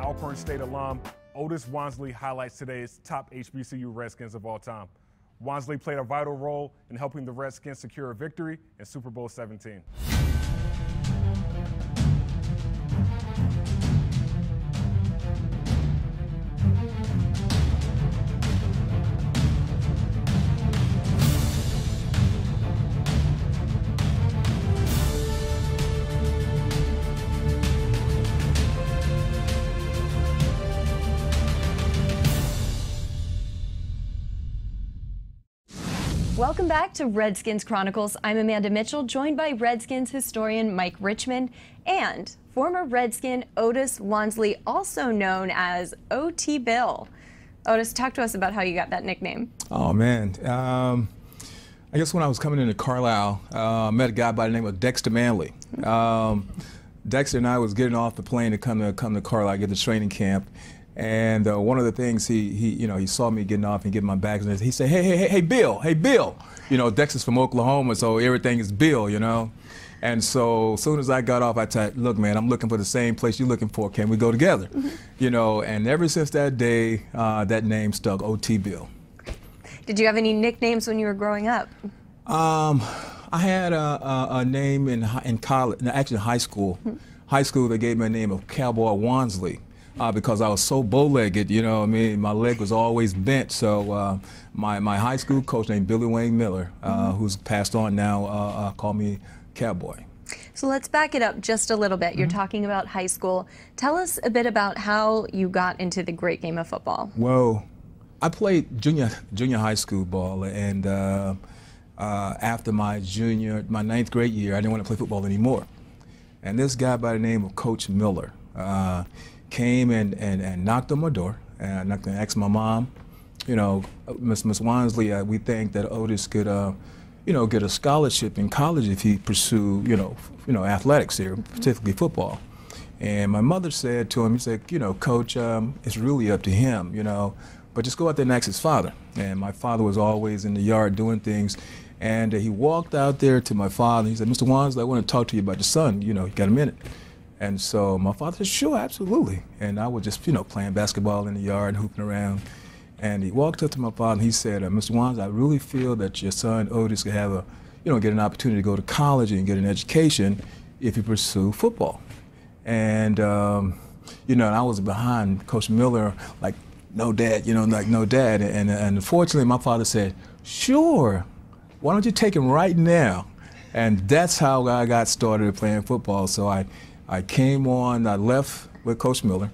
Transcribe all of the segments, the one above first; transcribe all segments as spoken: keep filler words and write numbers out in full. Alcorn State alum Otis Wonsley highlights today's top H B C U Redskins of all time. Wonsley played a vital role in helping the Redskins secure a victory in Super Bowl seventeen. Welcome back to Redskins Chronicles. I'm Amanda Mitchell, joined by Redskins historian Mike Richmond and former Redskin Otis Wonsley, also known as O T. Bill. Otis, talk to us about how you got that nickname. Oh, man. Um, I guess when I was coming into Carlisle, uh, I met a guy by the name of Dexter Manley. Um, Dexter and I was getting off the plane to come to, come to Carlisle, get the training camp. And uh, one of the things he, he, you know, he saw me getting off and getting my bags, and he said, hey, hey, hey, hey, Bill, hey, Bill. You know, Dexter's from Oklahoma, so everything is Bill, you know. And so as soon as I got off, I said, look, man, I'm looking for the same place you're looking for. Can we go together? Mm-hmm. You know, and ever since that day, uh, that name stuck, O T. Bill. Did you have any nicknames when you were growing up? Um, I had a, a, a name in, in college, actually in high school. Mm-hmm. High school, they gave me a name of Cowboy Wonsley. Uh, because I was so bow-legged, you know what I mean? My leg was always bent, so uh, my, my high school coach named Billy Wayne Miller, uh, mm-hmm. who's passed on now, uh, uh, called me Cowboy. So let's back it up just a little bit. You're mm-hmm. talking about high school. Tell us a bit about how you got into the great game of football. Well, I played junior, junior high school ball, and uh, uh, after my junior, my ninth grade year, I didn't want to play football anymore. And this guy by the name of Coach Miller, uh, came and, and, and knocked on my door, and I knocked and asked my mom, you know, Miss Miss Wonsley, uh, we think that Otis could, uh, you know, get a scholarship in college if he pursue, you know, you know, athletics here, mm-hmm. particularly football. And my mother said to him, he said, you know, Coach, um, it's really up to him, you know, but just go out there and ask his father. And my father was always in the yard doing things, and uh, he walked out there to my father. He said, Mister Wonsley, I want to talk to you about your son. You know, you got a minute? And so my father said, sure, absolutely. And I was just, you know, playing basketball in the yard, hooping around. And he walked up to my father and he said, uh, Mister Wonsley, I really feel that your son Otis could have a, you know, get an opportunity to go to college and get an education if you pursue football. And, um, you know, and I was behind Coach Miller, like, no, Dad, you know, like, no, Dad. And, and unfortunately, my father said, sure, why don't you take him right now? And that's how I got started playing football. So I. I came on, I left with Coach Miller,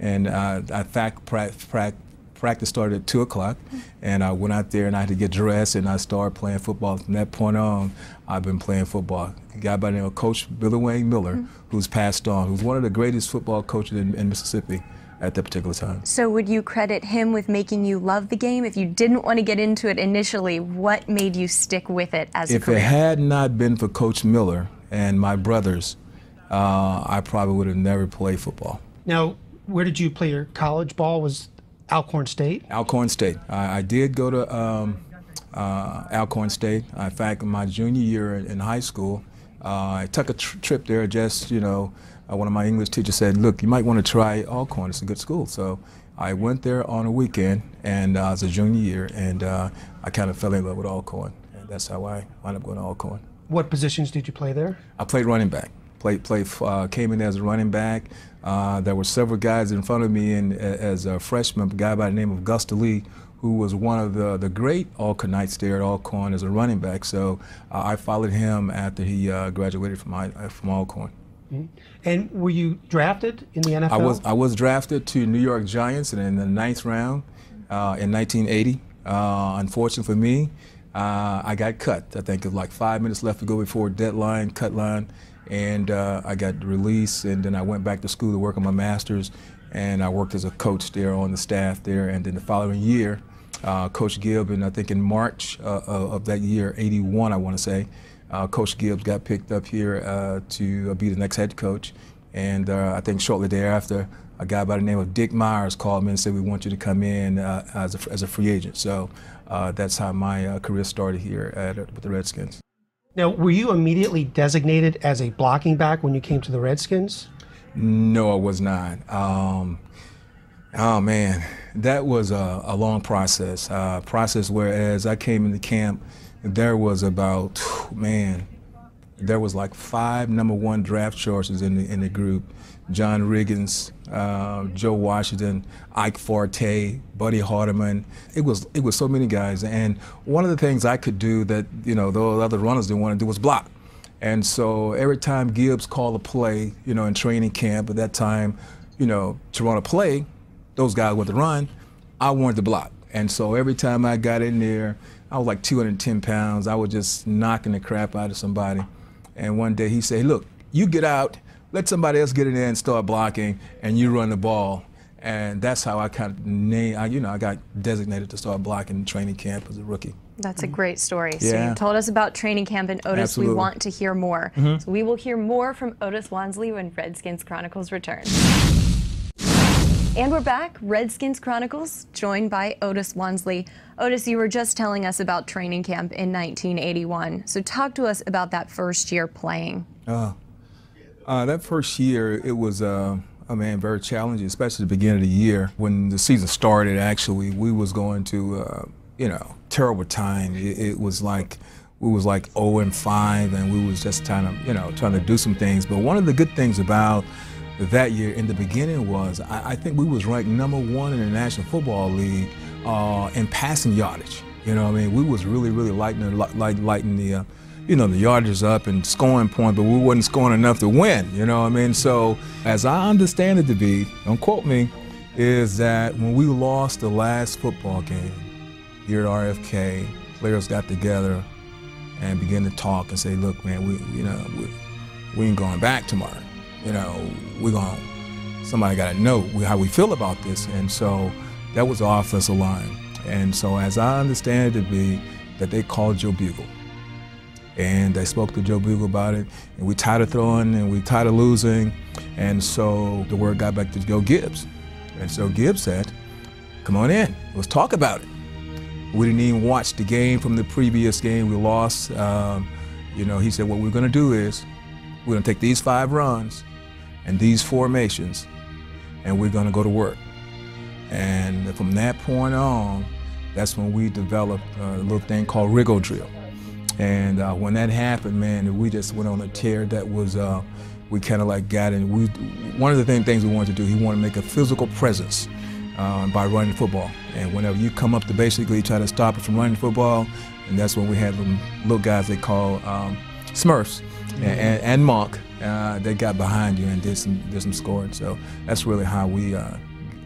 and uh, I fact, pra pra practice started at two o'clock, and I went out there and I had to get dressed, and I started playing football. From that point on, I've been playing football. A guy by the name of Coach Billy Wayne Miller, mm-hmm. who's passed on, who's one of the greatest football coaches in, in Mississippi at that particular time. So would you credit him with making you love the game? If you didn't want to get into it initially, what made you stick with it as a career? If it had not been for Coach Miller and my brothers, Uh, I probably would have never played football. Now, where did you play your college ball? Was Alcorn State? Alcorn State. I, I did go to um, uh, Alcorn State. In fact, my junior year in high school, uh, I took a tr trip there. Just, you know, uh, one of my English teachers said, look, you might want to try Alcorn. It's a good school. So I went there on a weekend, and uh, it was a junior year, and uh, I kind of fell in love with Alcorn. And that's how I wound up going to Alcorn. What positions did you play there? I played running back. Play, play, uh, came in as a running back. Uh, there were several guys in front of me, and as a freshman, a guy by the name of Gusta Lee, who was one of the, the great Alcorn Knights there at Alcorn as a running back. So uh, I followed him after he uh, graduated from, uh, from Alcorn. And were you drafted in the N F L? I was, I was drafted to New York Giants in the ninth round uh, in nineteen eighty. Uh, unfortunately for me, Uh, I got cut. I think it was like five minutes left to go before deadline, cut line, and uh, I got released, and then I went back to school to work on my master's, and I worked as a coach there on the staff there, and then the following year, uh, Coach Gibbs, and I think in March uh, of that year, eighty-one, I want to say, uh, Coach Gibbs got picked up here uh, to be the next head coach, and uh, I think shortly thereafter, a guy by the name of Dick Myers called me and said, we want you to come in uh, as, a, as a free agent. So uh, that's how my uh, career started here at, with the Redskins. Now, were you immediately designated as a blocking back when you came to the Redskins? No, I was not. Um, oh, man, that was a, a long process. Uh, process whereas I came into camp, there was about, man, there was like five number one draft choices in the, in the group. John Riggins, uh, Joe Washington, Ike Forte, Buddy Hardeman. It was it was so many guys, and one of the things I could do that, you know, those other runners didn't want to do was block. And so every time Gibbs called a play, you know, in training camp at that time, you know, to run a play, those guys went to run, I wanted to block. And so every time I got in there, I was like two hundred ten pounds, I was just knocking the crap out of somebody. And one day he said, look, you get out, let somebody else get in there and start blocking, and you run the ball. And that's how I kind of named, I, you know, I got designated to start blocking training camp as a rookie. That's a great story. Yeah. So you told us about training camp, and Otis, absolutely, we want to hear more. Mm-hmm. So we will hear more from Otis Wonsley when Redskins Chronicles returns. And we're back, Redskins Chronicles, joined by Otis Wonsley. Otis, you were just telling us about training camp in nineteen eighty-one. So talk to us about that first year playing. Uh, uh, that first year, it was, uh, I mean, very challenging, especially the beginning of the year. When the season started, actually, we was going to, uh, you know, terrible time. It, it was like, we was like oh and five, and we was just trying to, you know, trying to do some things. But one of the good things about that year in the beginning was, I, I think we was ranked number one in the National Football League uh, in passing yardage. You know what I mean? We was really, really lighting the, light, lighting the uh, you know, the yardages up and scoring point, but we wasn't scoring enough to win, you know what I mean? So, as I understand it to be, don't quote me, is that when we lost the last football game here at R F K, players got together and began to talk and say, look, man, we, you know, we, we ain't going back tomorrow. You know, we're going, somebody got to know how we feel about this. And so that was the offensive line. And so as I understand it to be, that they called Joe Bugel. And they spoke to Joe Bugel about it. And we tired of throwing and we tired of losing. And so the word got back to Joe Gibbs. And so Gibbs said, come on in, let's talk about it. We didn't even watch the game from the previous game we lost. Um, you know, he said, what we're going to do is, we're going to take these five runs and these formations, and we're gonna go to work. And from that point on, that's when we developed a little thing called Riggo Drill. And uh, when that happened, man, we just went on a tear that was, uh, we kind of like got in. We, one of the thing, things we wanted to do, he wanted to make a physical presence uh, by running football. And whenever you come up to basically try to stop it from running football, and that's when we had them little guys they call um, Smurfs. Mm-hmm. and, and Monk, uh, they got behind you and did some, did some scoring. So that's really how we uh,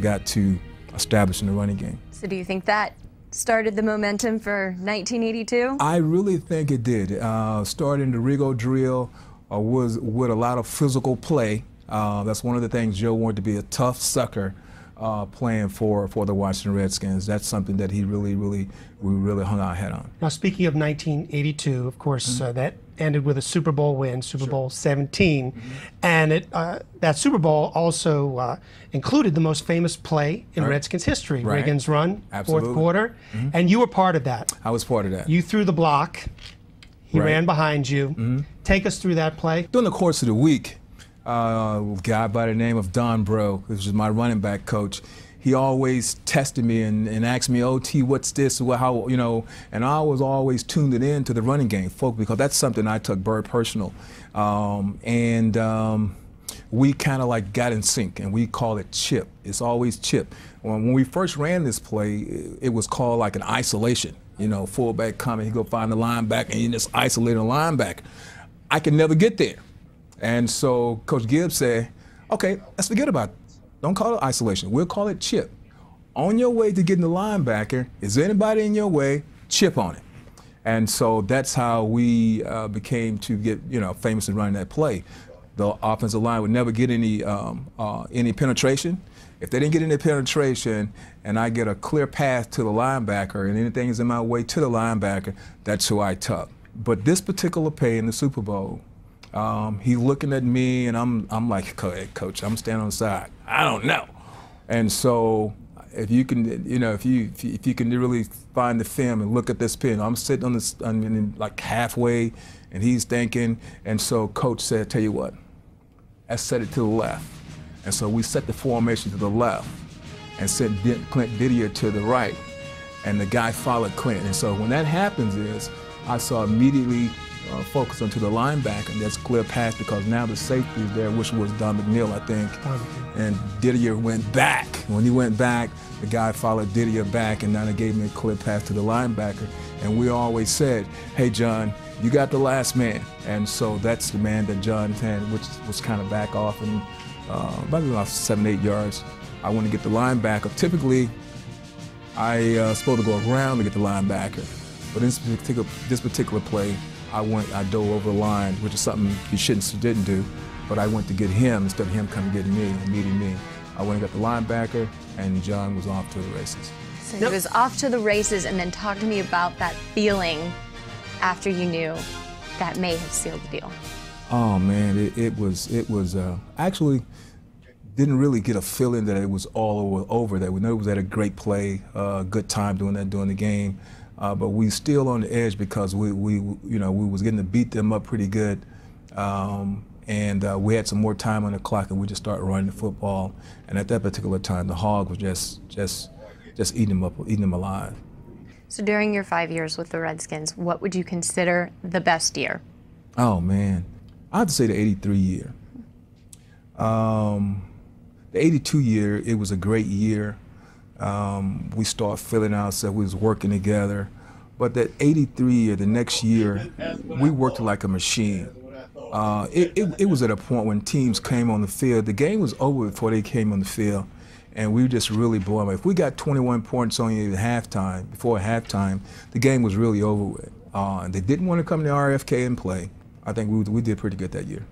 got to establishing the running game. So do you think that started the momentum for nineteen eighty-two? I really think it did. Uh, starting the Riggo Drill uh, was with a lot of physical play. Uh, that's one of the things Joe wanted to be a tough sucker uh, playing for for the Washington Redskins. That's something that he really, really, we really hung our head on. Now speaking of nineteen eighty-two, of course, mm-hmm. uh, that ended with a Super Bowl win, Super sure. Bowl seventeen, mm-hmm. and it, uh, that Super Bowl also uh, included the most famous play in right. Redskins history, right. Riggins' run, absolutely. Fourth quarter, mm-hmm. and you were part of that. I was part of that. You threw the block, he right. ran behind you. Mm-hmm. Take us through that play. During the course of the week, uh, a guy by the name of Don Breaux, which is my running back coach, he always tested me and, and asked me, O T, what's this, what, how, you know, and I was always tuned it in to the running game, folk, because that's something I took very personal. Um, and um, we kind of like got in sync, and we call it chip. It's always chip. When, when we first ran this play, it, it was called like an isolation, you know, fullback coming, he go find the linebacker, and you just isolate a linebacker. I could never get there. And so Coach Gibbs said, okay, let's forget about it. Don't call it isolation, we'll call it chip. On your way to getting the linebacker, is anybody in your way, chip on it. And so that's how we uh, became to get, you know, famous in running that play. The offensive line would never get any um, uh, any penetration. If they didn't get any penetration and I get a clear path to the linebacker and anything is in my way to the linebacker, that's who I tuck. But this particular play in the Super Bowl, um, he's looking at me and I'm, I'm like, hey, Coach, I'm standing on the side. I don't know. And so if you can, you know, if you, if you, if you can really find the film and look at this pin, I'm sitting on this, I mean, like halfway and he's thinking. And so Coach said, tell you what, I set it to the left. And so we set the formation to the left and sent Clint Didier to the right. And the guy followed Clint. And so when that happens is, I saw immediately uh, focus onto the linebacker, and that's clear pass because now the safety is there, which was Don McNeil, I think. And Didier went back. When he went back, the guy followed Didier back, and now they gave me a clear pass to the linebacker. And we always said, hey, John, you got the last man. And so that's the man that John had, which was kind of back off, and uh, about about seven, eight yards. I want to get the linebacker. Typically, I uh, supposed to go around to get the linebacker. But in this particular, this particular play, I went, I dove over the line, which is something he shouldn't, didn't do, but I went to get him instead of him coming to get me and meeting me. I went and got the linebacker, and John was off to the races. So nope. He was off to the races, and then talk to me about that feeling after you knew that may have sealed the deal. Oh man, it, it was, it was uh, actually didn't really get a feeling that it was all over. That we know it was at a great play, uh, good time doing that during the game. Uh, but we still on the edge because we, we, you know, we was getting to beat them up pretty good, um, and uh, we had some more time on the clock, and we just started running the football. And at that particular time, the Hog was just, just, just eating them up, eating them alive. So during your five years with the Redskins, what would you consider the best year? Oh man, I have to say the eighty-three year. Um, the eighty-two year, it was a great year. Um, we start feeling ourselves, we was working together. But that eighty-three year, the next year, we worked like a machine. Uh, it, it, it was at a point when teams came on the field, the game was over before they came on the field, and we were just really blown away. If we got twenty-one points on you at halftime, before halftime, the game was really over with. Uh, they didn't want to come to R F K and play. I think we, we did pretty good that year.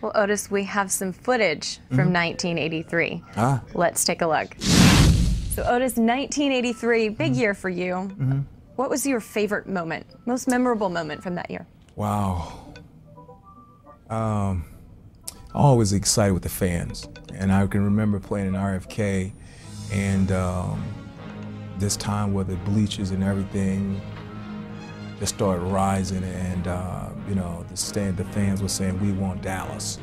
Well, Otis, we have some footage from mm-hmm. nineteen eighty-three. Ah. Let's take a look. So Otis, nineteen eighty-three, big year for you. Mm-hmm. What was your favorite moment, most memorable moment from that year? Wow. Um, always excited with the fans. And I can remember playing in R F K and um, this time where the bleachers and everything just started rising and, uh, you know, the, stand, the fans were saying, we want Dallas.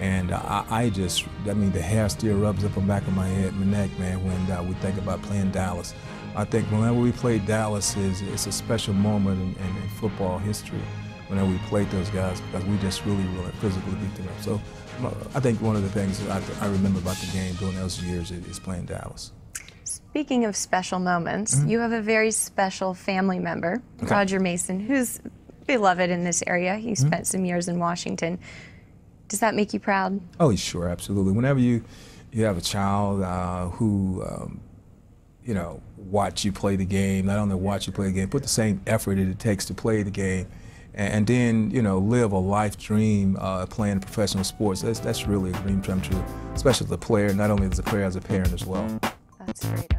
And I, I just, I mean, the hair still rubs up the back of my head, my neck, man, when uh, we think about playing Dallas. I think whenever we play Dallas, is it's a special moment in, in, in football history whenever we played those guys, because we just really, really physically beat them up. So I think one of the things that I, I remember about the game during those years is, is playing Dallas. Speaking of special moments, mm-hmm. you have a very special family member, okay. Roger Mason, who's beloved in this area. He spent mm-hmm. some years in Washington. Does that make you proud? Oh, sure, absolutely. Whenever you, you have a child uh, who, um, you know, watch you play the game, not only watch you play the game, put the same effort that it takes to play the game, and, and then, you know, live a life dream uh, playing professional sports, that's, that's really a dream come true, especially as a player, not only as a player, as a parent as well. That's great.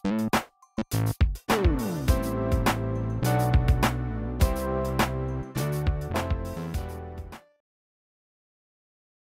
Thank you.